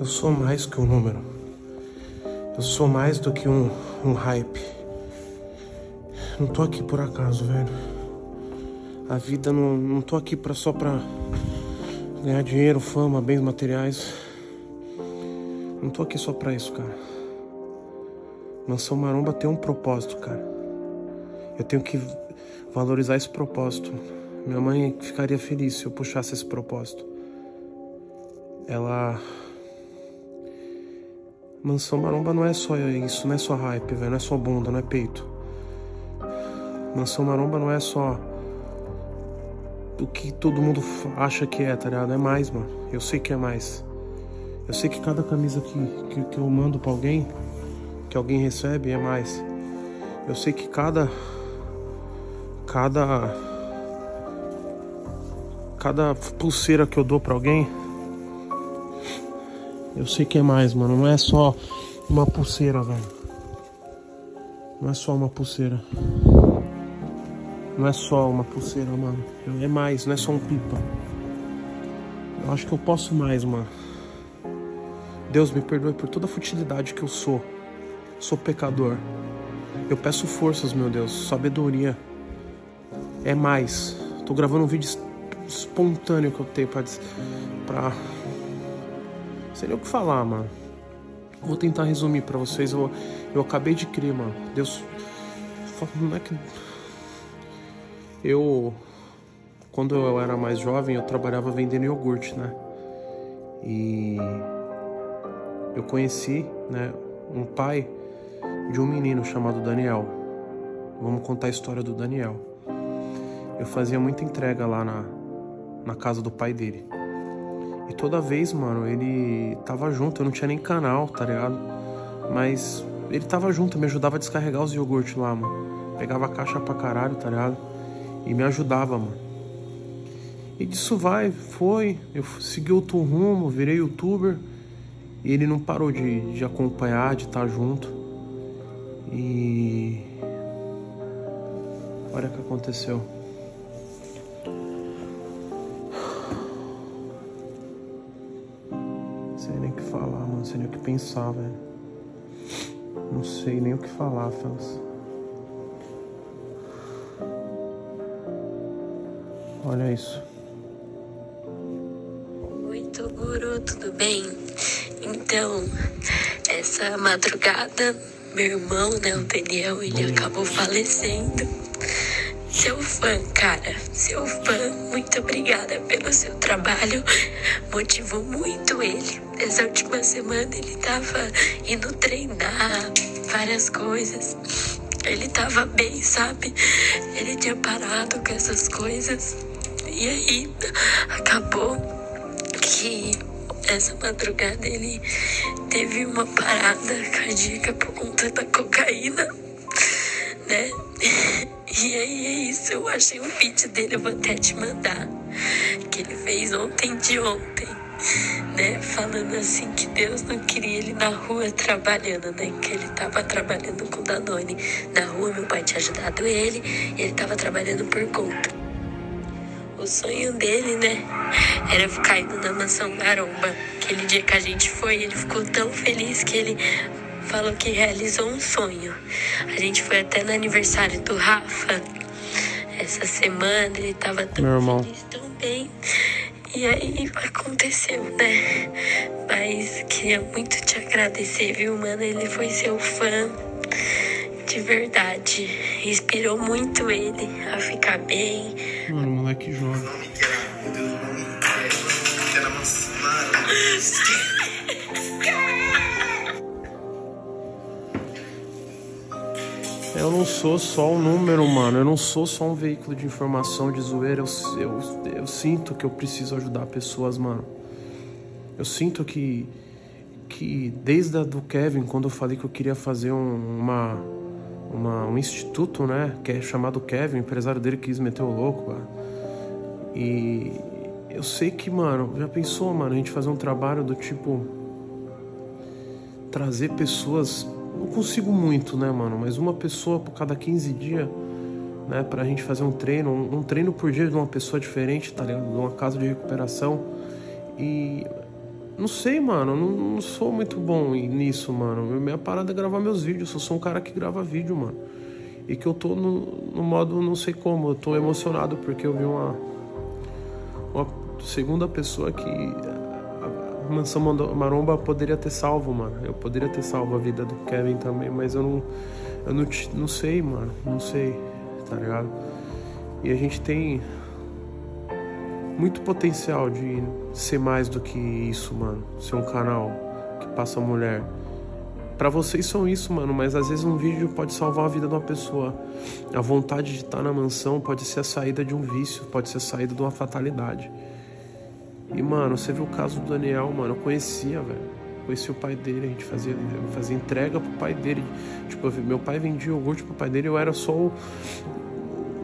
Eu sou mais que um número. Eu sou mais do que um hype. Não tô aqui por acaso, velho. A vida não tô aqui só pra ganhar dinheiro, fama, bens materiais. Não tô aqui só pra isso, cara. Mansão Maromba tem um propósito, cara. Eu tenho que valorizar esse propósito. Minha mãe ficaria feliz se eu puxasse esse propósito. Ela... Mansão Maromba não é só isso, não é só hype, velho. Não é só bunda, não é peito. Mansão Maromba não é só o que todo mundo acha que é, tá ligado? É mais, mano. Eu sei que é mais. Eu sei que cada camisa que eu mando pra alguém, que alguém recebe, é mais. Eu sei que cada pulseira que eu dou pra alguém, eu sei que é mais, mano. Não é só uma pulseira, velho. Não é só uma pulseira. Não é só uma pulseira, mano. É mais, não é só um pipa. Eu acho que eu posso mais, mano. Deus me perdoe por toda a futilidade que eu sou. Sou pecador. Eu peço forças, meu Deus. Sabedoria. É mais. Tô gravando um vídeo espontâneo que eu tenho pra... Sei nem o que falar, mano. Vou tentar resumir pra vocês. Eu acabei de crer, mano. Deus... Não é que... Quando eu era mais jovem, eu trabalhava vendendo iogurte, né? E eu conheci, né, um pai de um menino chamado Daniel. Vamos contar a história do Daniel. Eu fazia muita entrega lá na casa do pai dele. E toda vez, mano, ele tava junto. Eu não tinha nem canal, tá ligado? Mas ele tava junto, me ajudava a descarregar os iogurtes lá, mano. Pegava a caixa pra caralho, tá ligado? E me ajudava, mano. E disso foi. Eu segui outro rumo, virei youtuber. E ele não parou de acompanhar, de estar junto. E... Olha o que aconteceu. Não sei nem o que falar, mano. Não sei nem o que pensar, velho. Não sei nem o que falar, Felps. Olha isso. Oi, Toguru, tudo bem? Então, essa madrugada, meu irmão, né, o Daniel, ele acabou falecendo. Seu fã, cara, seu fã, muito obrigada pelo seu trabalho, motivou muito ele. Essa última semana ele tava indo treinar, várias coisas. Ele tava bem, sabe? Ele tinha parado com essas coisas. E aí, acabou que... Essa madrugada ele teve uma parada cardíaca por conta da cocaína, né? E aí é isso, eu achei um vídeo dele, eu vou até te mandar, que ele fez ontem, né? Falando assim que Deus não queria ele na rua trabalhando, né? Que ele tava trabalhando com Danone. Na rua meu pai tinha ajudado ele, e ele tava trabalhando por conta. O sonho dele, né, era ficar indo na Mansão Maromba. Aquele dia que a gente foi, ele ficou tão feliz que ele falou que realizou um sonho. A gente foi até no aniversário do Rafa. Essa semana ele tava tão feliz, tão bem. E aí aconteceu, né? Mas queria muito te agradecer, viu, mano? Ele foi seu fã. De verdade, inspirou muito ele a ficar bem. Mano, moleque jovem. Eu não sou só um número, mano. Eu não sou só um veículo de informação, de zoeira. Eu sinto que eu preciso ajudar pessoas, mano. Eu sinto que desde a do Kevin, quando eu falei que eu queria fazer um instituto, né, que é chamado Kevin, o empresário dele quis meter o louco, cara. E eu sei que, mano, já pensou, mano, a gente fazer um trabalho do tipo trazer pessoas, não consigo muito, né, mano, mas uma pessoa por cada 15 dias, né, pra gente fazer um treino por dia de uma pessoa diferente, tá ligado, de uma casa de recuperação. E Não sei, mano, não sou muito bom nisso, mano. Minha parada é gravar meus vídeos, eu sou um cara que grava vídeo, mano. E que eu tô no modo, não sei como, eu tô emocionado porque eu vi uma segunda pessoa que a Mansão Maromba poderia ter salvo, mano. Eu poderia ter salvo a vida do Kevin também, mas eu não sei, mano, não sei, tá ligado? E a gente tem muito potencial de ser mais do que isso, mano. Ser um canal que passa mulher. Pra vocês são isso, mano, mas às vezes um vídeo pode salvar a vida de uma pessoa. A vontade de estar na mansão pode ser a saída de um vício, pode ser a saída de uma fatalidade. E, mano, você viu o caso do Daniel, mano, eu conhecia, velho. Conheci o pai dele, a gente fazia entrega pro pai dele. Tipo, meu pai vendia iogurte pro pai dele, eu era só o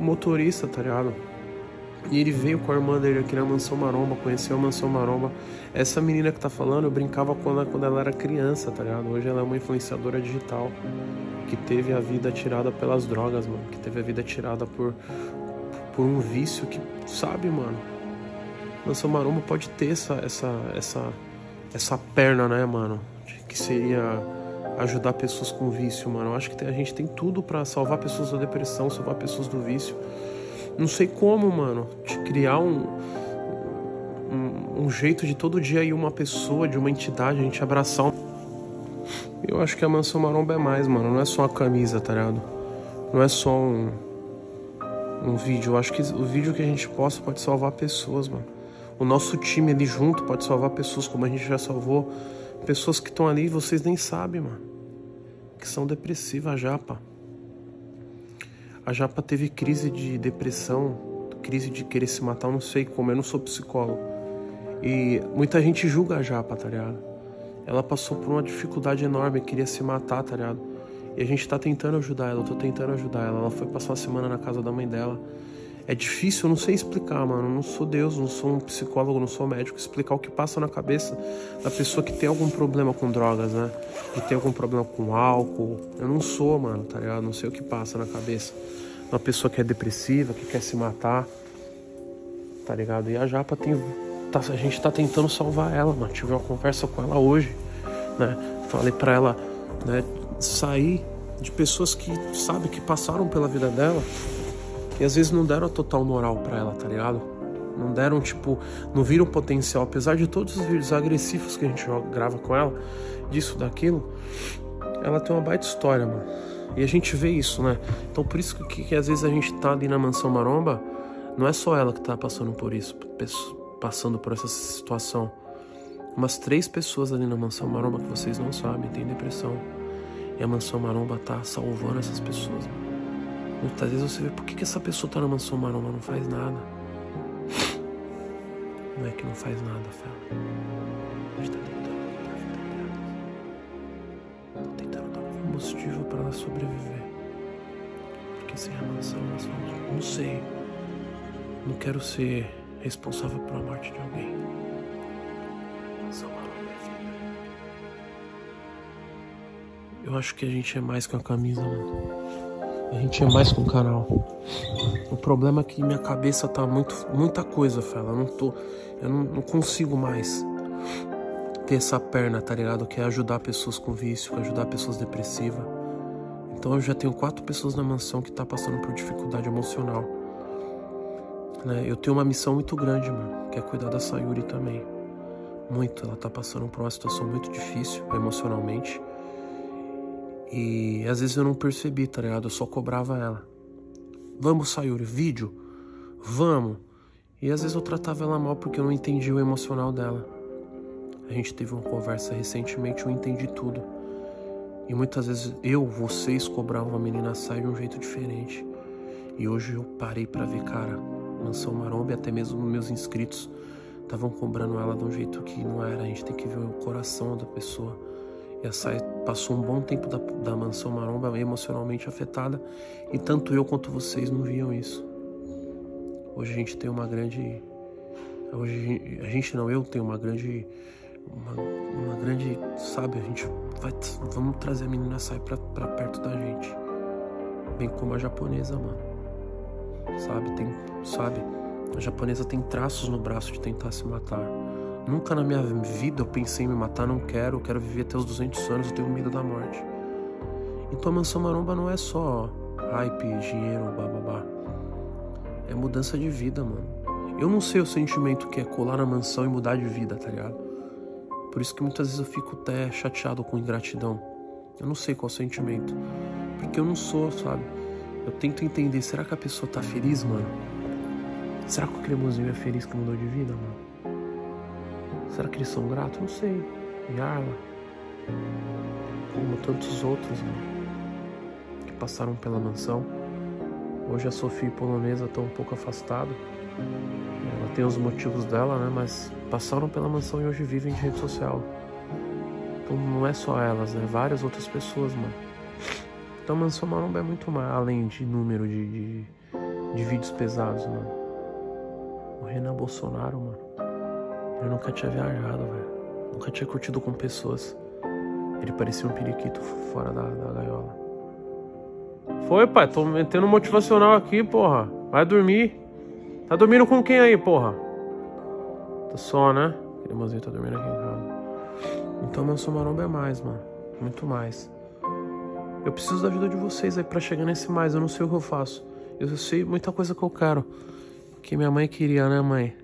motorista, tá ligado? E ele veio com a irmã dele aqui na Mansão Maromba, conheceu a Mansão Maromba. Essa menina que tá falando, eu brincava quando ela era criança, tá ligado? Hoje ela é uma influenciadora digital que teve a vida tirada pelas drogas, mano. Que teve a vida tirada por um vício que, sabe, mano? Mansão Maromba pode ter essa perna, né, mano? Que seria ajudar pessoas com vício, mano. Eu acho que a gente tem tudo pra salvar pessoas da depressão, salvar pessoas do vício. Não sei como, mano, de criar um jeito de todo dia ir uma pessoa, de uma entidade, a gente abraçar Eu acho que a Mansão Maromba é mais, mano. Não é só uma camisa, tá ligado? Não é só um vídeo. Eu acho que o vídeo que a gente posta pode salvar pessoas, mano. O nosso time ali junto pode salvar pessoas, como a gente já salvou pessoas que estão ali e vocês nem sabem, mano. Que são depressivas, a Japa. A Japa teve crise de depressão, crise de querer se matar, eu não sei como, eu não sou psicólogo. E muita gente julga a Japa, tá ligado? Ela passou por uma dificuldade enorme, queria se matar, tá ligado? E a gente tá tentando ajudar ela, eu tô tentando ajudar ela. Ela foi passar uma semana na casa da mãe dela. É difícil, eu não sei explicar, mano. Eu não sou Deus, não sou um psicólogo, não sou médico. Explicar o que passa na cabeça da pessoa que tem algum problema com drogas, né? Que tem algum problema com álcool. Eu não sou, mano, tá ligado? Não sei o que passa na cabeça uma pessoa que é depressiva, que quer se matar, tá ligado? E a Japa a gente tá tentando salvar ela, mano. Tive uma conversa com ela hoje, né? Falei pra ela, né, sair de pessoas que, sabe, que passaram pela vida dela e às vezes não deram a total moral pra ela, tá ligado? Não deram, tipo, não viram potencial. Apesar de todos os vídeos agressivos que a gente grava com ela, disso, daquilo, ela tem uma baita história, mano. E a gente vê isso, né? Então por isso que às vezes a gente tá ali na Mansão Maromba, não é só ela que tá passando por isso, passando por essa situação. Umas 3 pessoas ali na Mansão Maromba que vocês não sabem, tem depressão. E a Mansão Maromba tá salvando essas pessoas, mano. Muitas vezes você vê, por que essa pessoa tá na Mansão Maromba, não faz nada? Não é que não faz nada, Felps. A gente tá tentando dar um combustível pra ela sobreviver. Porque sem a mansão, nós vamos... Não sei. Não quero ser responsável pela morte de alguém. Mansão Maromba é vida. Eu acho que a gente é mais que uma camisa, mano. A gente é mais com o canal. O problema é que minha cabeça tá muita coisa, fela. Eu não consigo mais ter essa perna, tá ligado? Que é ajudar pessoas com vício, que é ajudar pessoas depressivas. Então eu já tenho 4 pessoas na mansão que tá passando por dificuldade emocional, né? Eu tenho uma missão muito grande, mano, que é cuidar da Sayuri também. Muito, ela tá passando por uma situação muito difícil emocionalmente. E às vezes eu não percebi, tá ligado? Eu só cobrava ela. Vamos, Sayuri, vídeo? Vamos. E às vezes eu tratava ela mal porque eu não entendi o emocional dela. A gente teve uma conversa recentemente, eu entendi tudo. E muitas vezes vocês cobravam a menina sair de um jeito diferente. E hoje eu parei pra ver, cara, Mansão Maromba e até mesmo meus inscritos estavam cobrando ela de um jeito que não era. A gente tem que ver o coração da pessoa. E a Sayuri passou um bom tempo da Mansão Maromba emocionalmente afetada. E tanto eu quanto vocês não viam isso. Hoje a gente tem uma grande... Hoje a gente não, eu tenho uma grande... Uma grande... Sabe, a gente vai... Vamos trazer a menina Sayuri pra perto da gente. Bem como a japonesa, mano. Sabe, a japonesa tem traços no braço de tentar se matar. Nunca na minha vida eu pensei em me matar, não quero, eu quero viver até os 200 anos, eu tenho medo da morte. Então a Mansão Maromba não é só hype, dinheiro, bababá. É mudança de vida, mano. Eu não sei o sentimento que é colar na mansão e mudar de vida, tá ligado? Por isso que muitas vezes eu fico até chateado com ingratidão. Eu não sei qual é o sentimento. Porque eu não sou, sabe? Eu tento entender, será que a pessoa tá feliz, mano? Será que o cremozinho é feliz que mudou de vida, mano? Será que eles são gratos? Não sei. E Arla, como tantos outros, mano, que passaram pela mansão. Hoje a Sofia e a Polonesa estão um pouco afastadas. Ela tem os motivos dela, né? Mas passaram pela mansão e hoje vivem de rede social. Então não é só elas, né? Várias outras pessoas, mano. Então a Mansão Maromba é muito mais além de número de vídeos pesados, mano. O Renan Bolsonaro, mano. Eu nunca tinha viajado, velho. Nunca tinha curtido com pessoas. Ele parecia um periquito fora da gaiola. Foi, pai. Tô metendo motivacional aqui, porra. Vai dormir. Tá dormindo com quem aí, porra? Tá só, né? Cremozinho tá dormindo aqui em casa. Então, Mansão Maromba é mais, mano. Muito mais. Eu preciso da ajuda de vocês aí pra chegar nesse mais. Eu não sei o que eu faço. Eu sei muita coisa que eu quero. Que minha mãe queria, né, mãe?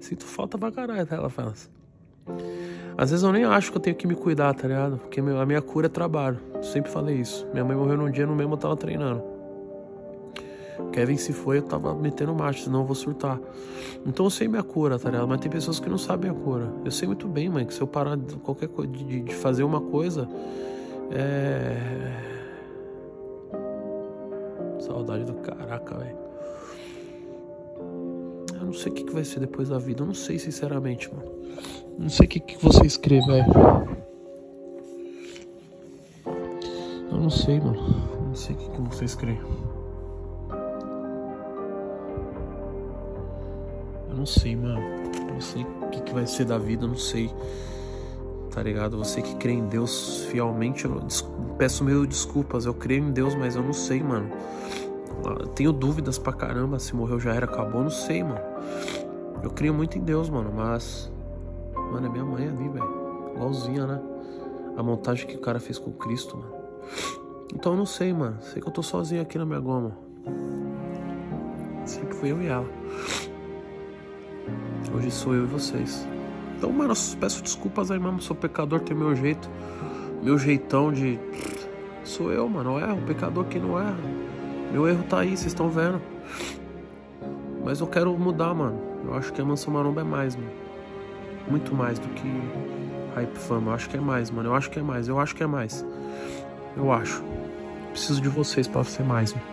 Sinto falta pra caralho, tá? Ela fala assim. Às vezes eu nem acho que eu tenho que me cuidar, tá ligado? Porque a minha cura é trabalho. Eu sempre falei isso. Minha mãe morreu num dia, no mesmo eu tava treinando. Kevin se foi, eu tava metendo macho, senão eu vou surtar. Então eu sei minha cura, tá ligado? Mas tem pessoas que não sabem a cura. Eu sei muito bem, mãe, que se eu parar de qualquer coisa, de fazer uma coisa, saudade do caraca, velho. Eu não sei o que vai ser depois da vida. Eu não sei, sinceramente, mano. Não sei o que você escreve, velho. Eu não sei, mano. Eu não sei o que você escreve. Eu não sei, mano. Eu não sei o que vai ser da vida, eu não sei. Tá ligado? Você que crê em Deus fielmente, eu peço mil desculpas. Eu creio em Deus, mas eu não sei, mano. Eu tenho dúvidas pra caramba. Se morreu já era, acabou, eu não sei, mano. Eu creio muito em Deus, mano, mas... Mano, é minha mãe ali, velho. Igualzinha, né? A montagem que o cara fez com o Cristo, mano. Então eu não sei, mano. Sei que eu tô sozinho aqui na minha goma. Sempre fui eu e ela. Hoje sou eu e vocês. Então, mano, eu peço desculpas aí mesmo. Sou pecador, tem meu jeito. Meu jeitão de... Sou eu, mano. Eu erro. Pecador que não erra. Meu erro tá aí, vocês estão vendo. Mas eu quero mudar, mano. Eu acho que a Mansão Maromba é mais, mano. Muito mais do que hype fama. Eu acho que é mais, mano. Eu acho que é mais. Eu acho que é mais. Eu acho. Preciso de vocês pra ser mais, mano.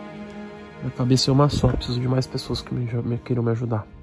Minha cabeça é uma só. Preciso de mais pessoas que queiram me ajudar.